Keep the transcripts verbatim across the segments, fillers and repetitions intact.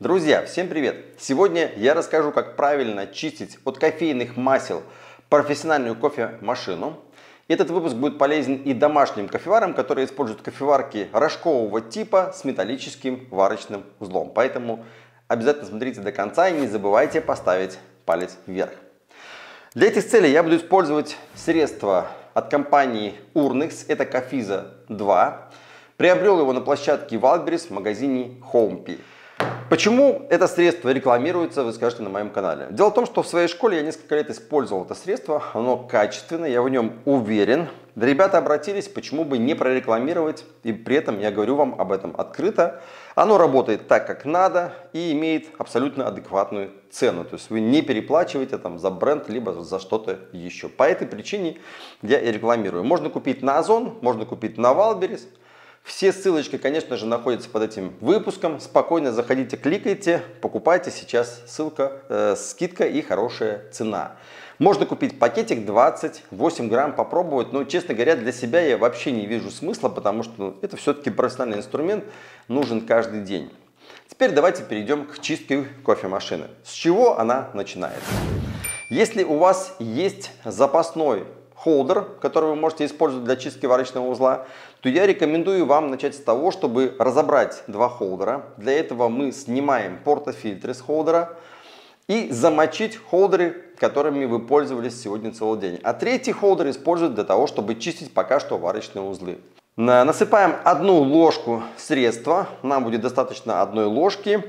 Друзья, всем привет! Сегодня я расскажу, как правильно чистить от кофейных масел профессиональную кофемашину. Этот выпуск будет полезен и домашним кофеварам, которые используют кофеварки рожкового типа с металлическим варочным узлом. Поэтому обязательно смотрите до конца и не забывайте поставить палец вверх. Для этих целей я буду использовать средства от компании Urnex, это Cafiza два. Приобрел его на площадке Wildberries в магазине HomePie. Почему это средство рекламируется, вы скажете, на моем канале. Дело в том, что в своей школе я несколько лет использовал это средство, оно качественное, я в нем уверен. Ребята обратились, почему бы не прорекламировать, и при этом я говорю вам об этом открыто. Оно работает так, как надо, и имеет абсолютно адекватную цену. То есть вы не переплачиваете там за бренд, либо за что-то еще. По этой причине я и рекламирую. Можно купить на Озон, можно купить на Wildberries. Все ссылочки, конечно же, находятся под этим выпуском. Спокойно заходите, кликайте, покупайте. Сейчас ссылка, э, скидка и хорошая цена. Можно купить пакетик двадцать восемь грамм, попробовать. Но, честно говоря, для себя я вообще не вижу смысла, потому что это все-таки профессиональный инструмент, нужен каждый день. Теперь давайте перейдем к чистке кофемашины. С чего она начинается? Если у вас есть запасной холдер, который вы можете использовать для чистки варочного узла, то я рекомендую вам начать с того, чтобы разобрать два холдера. Для этого мы снимаем портофильтры с холдера и замочить холдеры, которыми вы пользовались сегодня целый день. А третий холдер используют для того, чтобы чистить пока что варочные узлы. Насыпаем одну ложку средства, нам будет достаточно одной ложки,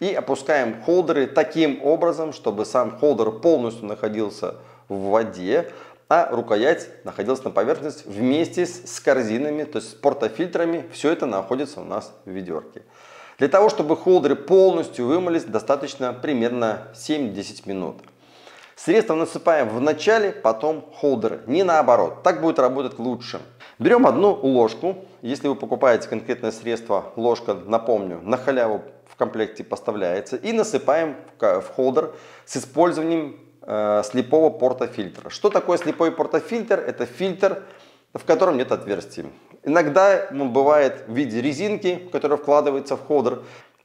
и опускаем холдеры таким образом, чтобы сам холдер полностью находился в воде, а рукоять находилась на поверхности вместе с корзинами, то есть с портофильтрами. Все это находится у нас в ведерке. Для того, чтобы холдеры полностью вымылись, достаточно примерно семь-десять минут. Средство насыпаем в начале, потом холдеры. Не наоборот, так будет работать лучше. Берем одну ложку. Если вы покупаете конкретное средство, ложка, напомню, на халяву в комплекте поставляется. И насыпаем в холдер с использованием слепого портофильтра. Что такое слепой портофильтр? Это фильтр, в котором нет отверстий. Иногда он бывает в виде резинки, которая вкладывается в холдер,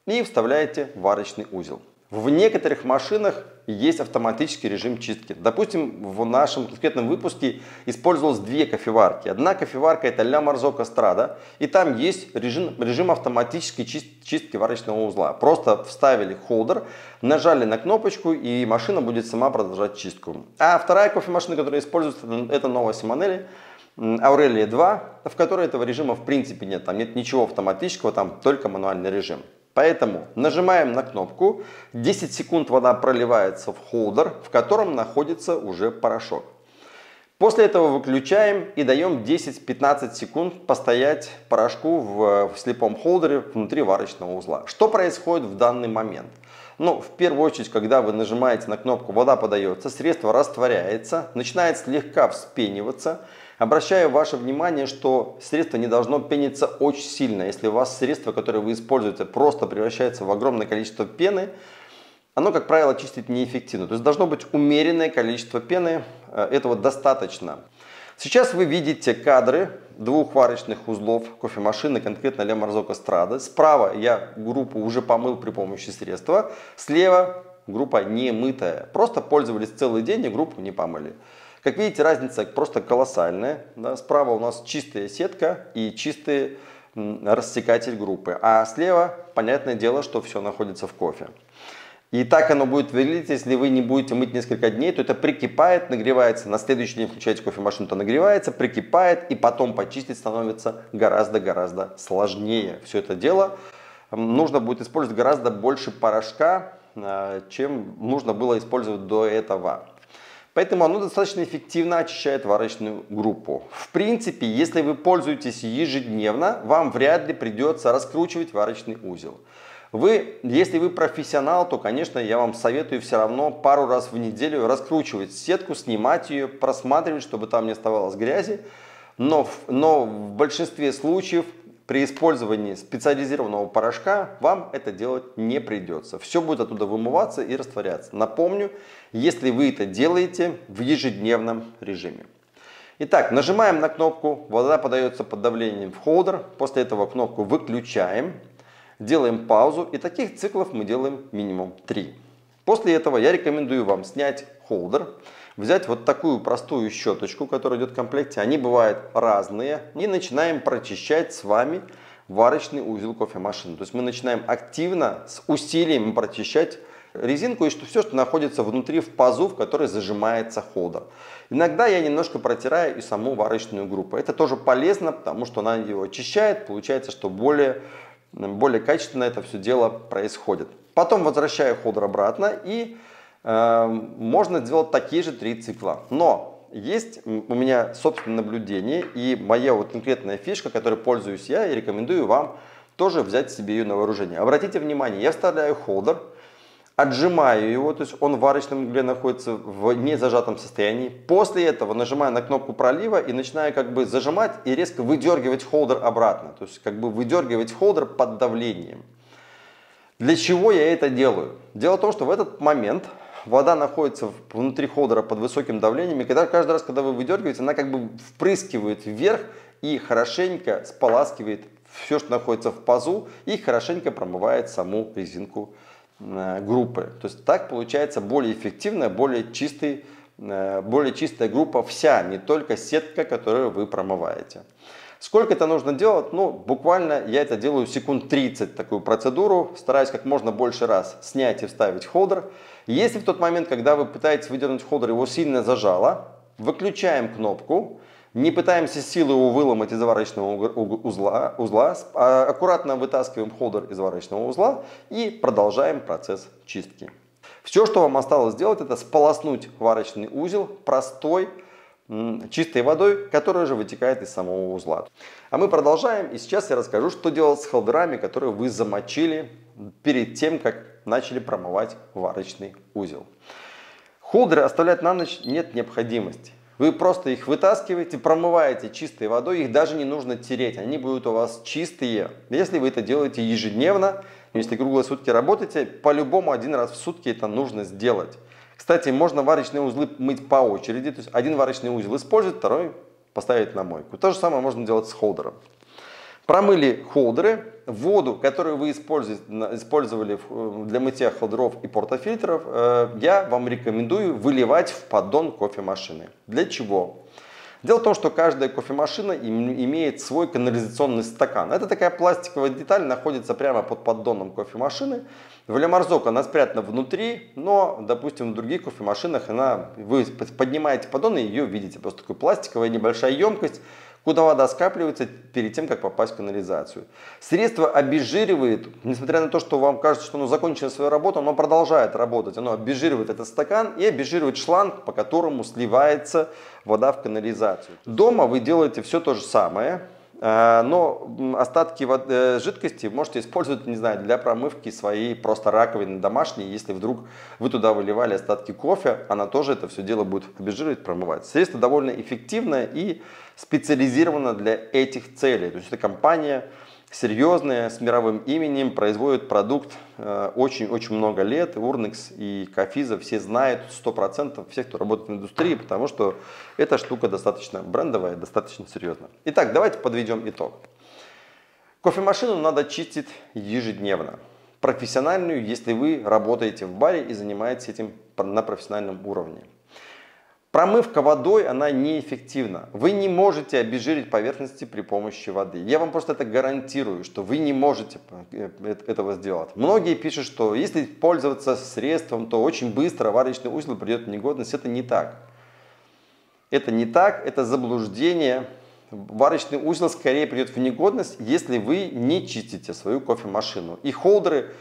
и вставляете варочный узел. В некоторых машинах есть автоматический режим чистки. Допустим, в нашем конкретном выпуске использовалось две кофеварки. Одна кофеварка это La Marzocco Strada, и там есть режим, режим автоматической чистки варочного узла. Просто вставили холдер, нажали на кнопочку, и машина будет сама продолжать чистку. А вторая кофемашина, которая используется, это Nova Simonelli Aurelia два, в которой этого режима в принципе нет. Там нет ничего автоматического, там только мануальный режим. Поэтому нажимаем на кнопку, десять секунд вода проливается в холдер, в котором находится уже порошок. После этого выключаем и даем десять-пятнадцать секунд постоять порошку в, в слепом холдере внутри варочного узла. Что происходит в данный момент? Ну, в первую очередь, когда вы нажимаете на кнопку, вода подается, средство растворяется, начинает слегка вспениваться. Обращаю ваше внимание, что средство не должно пениться очень сильно. Если у вас средство, которое вы используете, просто превращается в огромное количество пены, оно, как правило, чистить неэффективно. То есть должно быть умеренное количество пены, этого достаточно. Сейчас вы видите кадры двух варочных узлов кофемашины, конкретно La Marzocco Strada. Справа я группу уже помыл при помощи средства, слева группа не мытая. Просто пользовались целый день и группу не помыли. Как видите, разница просто колоссальная. Да? Справа у нас чистая сетка и чистый рассекатель группы. А слева, понятное дело, что все находится в кофе. И так оно будет выглядеть, если вы не будете мыть несколько дней, то это прикипает, нагревается. На следующий день включаете кофемашину, то нагревается, прикипает. И потом почистить становится гораздо-гораздо сложнее. Все это дело нужно будет использовать гораздо больше порошка, чем нужно было использовать до этого. Поэтому оно достаточно эффективно очищает варочную группу. В принципе, если вы пользуетесь ежедневно, вам вряд ли придется раскручивать варочный узел. Вы, если вы профессионал, то, конечно, я вам советую все равно пару раз в неделю раскручивать сетку, снимать ее, просматривать, чтобы там не оставалось грязи. Но, но в большинстве случаев при использовании специализированного порошка вам это делать не придется. Все будет оттуда вымываться и растворяться. Напомню, если вы это делаете в ежедневном режиме. Итак, нажимаем на кнопку, вода подается под давлением в холдер, после этого кнопку выключаем. делаем паузу, и таких циклов мы делаем минимум три. После этого я рекомендую вам снять холдер, взять вот такую простую щеточку, которая идет в комплекте, они бывают разные, и начинаем прочищать с вами варочный узел кофемашины. То есть мы начинаем активно, с усилием прочищать резинку и что все, что находится внутри, в пазу, в которой зажимается холдер. Иногда я немножко протираю и саму варочную группу. Это тоже полезно, потому что она его очищает, получается, что более, более качественно это все дело происходит. Потом возвращаю холдер обратно и э, можно сделать такие же три цикла. Но есть у меня собственное наблюдение и моя вот конкретная фишка, которой пользуюсь я и рекомендую вам тоже взять себе ее на вооружение. Обратите внимание, я вставляю холдер, отжимаю его, то есть он в варочном угле находится в незажатом состоянии. После этого нажимаю на кнопку пролива и начинаю как бы зажимать и резко выдергивать холдер обратно. То есть как бы выдергивать холдер под давлением. Для чего я это делаю? Дело в том, что в этот момент вода находится внутри холдера под высоким давлением, и когда, каждый раз, когда вы выдергиваете, она как бы впрыскивает вверх и хорошенько споласкивает все, что находится в пазу, и хорошенько промывает саму резинку группы. То есть так получается более эффективная, более чистый, более чистая группа вся, не только сетка, которую вы промываете. Сколько это нужно делать? Ну, буквально я это делаю секунд тридцать, такую процедуру. Стараюсь как можно больше раз снять и вставить холдер. Если в тот момент, когда вы пытаетесь выдернуть холдер, его сильно зажало, выключаем кнопку, не пытаемся силой его выломать из варочного узла, узла, а аккуратно вытаскиваем холдер из варочного узла и продолжаем процесс чистки. Все, что вам осталось сделать, это сполоснуть варочный узел простой, чистой водой, которая же вытекает из самого узла. А мы продолжаем, и сейчас я расскажу, что делать с холдерами, которые вы замочили перед тем, как начали промывать варочный узел. Холдеры оставлять на ночь нет необходимости. Вы просто их вытаскиваете, промываете чистой водой, их даже не нужно тереть, они будут у вас чистые. Если вы это делаете ежедневно, если круглые сутки работаете, по-любому один раз в сутки это нужно сделать. Кстати, можно варочные узлы мыть по очереди, то есть один варочный узел использовать, второй поставить на мойку. То же самое можно делать с холдером. Промыли холдеры, воду, которую вы использовали для мытья холдеров и портофильтров, я вам рекомендую выливать в поддон кофемашины. Для чего? Дело в том, что каждая кофемашина имеет свой канализационный стакан. Это такая пластиковая деталь, находится прямо под поддоном кофемашины. В Ла Марзоко она спрятана внутри, но, допустим, в других кофемашинах она, вы поднимаете поддон и ее видите. Просто такая пластиковая небольшая емкость, куда вода скапливается перед тем, как попасть в канализацию. Средство обезжиривает, несмотря на то, что вам кажется, что оно закончило свою работу, оно продолжает работать. Оно обезжиривает этот стакан и обезжиривает шланг, по которому сливается вода в канализацию. Дома вы делаете все то же самое, но остатки жидкости можете использовать, не знаю, для промывки своей просто раковины домашней. Если вдруг вы туда выливали остатки кофе, она тоже это все дело будет обезжиривать, промывать. Средство довольно эффективное и специализировано для этих целей. То есть эта компания серьезная, с мировым именем, производит продукт очень-очень много лет. Urnex и Cafiza все знают сто процентов, все, кто работает в индустрии, потому что эта штука достаточно брендовая, достаточно серьезная. Итак, давайте подведем итог. Кофемашину надо чистить ежедневно. Профессиональную, если вы работаете в баре и занимаетесь этим на профессиональном уровне. Промывка водой, она неэффективна. Вы не можете обезжирить поверхности при помощи воды. Я вам просто это гарантирую, что вы не можете этого сделать. Многие пишут, что если пользоваться средством, то очень быстро варочный узел придет в негодность. Это не так. Это не так, это заблуждение. Варочный узел скорее придет в негодность, если вы не чистите свою кофемашину. И холдеры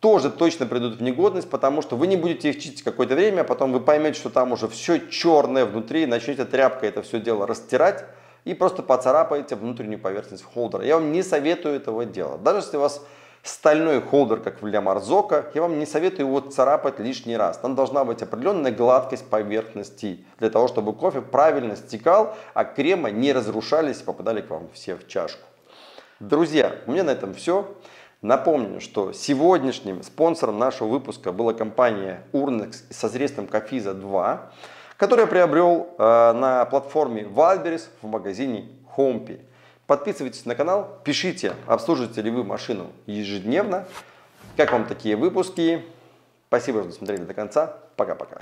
тоже точно придут в негодность, потому что вы не будете их чистить какое-то время, а потом вы поймете, что там уже все черное внутри, начнете тряпкой это все дело растирать и просто поцарапаете внутреннюю поверхность холдера. Я вам не советую этого делать. Даже если у вас стальной холдер, как в Ла Марзоко, я вам не советую его царапать лишний раз. Там должна быть определенная гладкость поверхности, для того, чтобы кофе правильно стекал, а крема не разрушались и попадали к вам все в чашку. Друзья, у меня на этом все. Напомню, что сегодняшним спонсором нашего выпуска была компания Urnex со средством Cafiza два, которую я приобрел э, на платформе Wildberries в магазине HomePie. Подписывайтесь на канал, пишите, обслуживаете ли вы машину ежедневно, как вам такие выпуски. Спасибо, что досмотрели до конца. Пока-пока.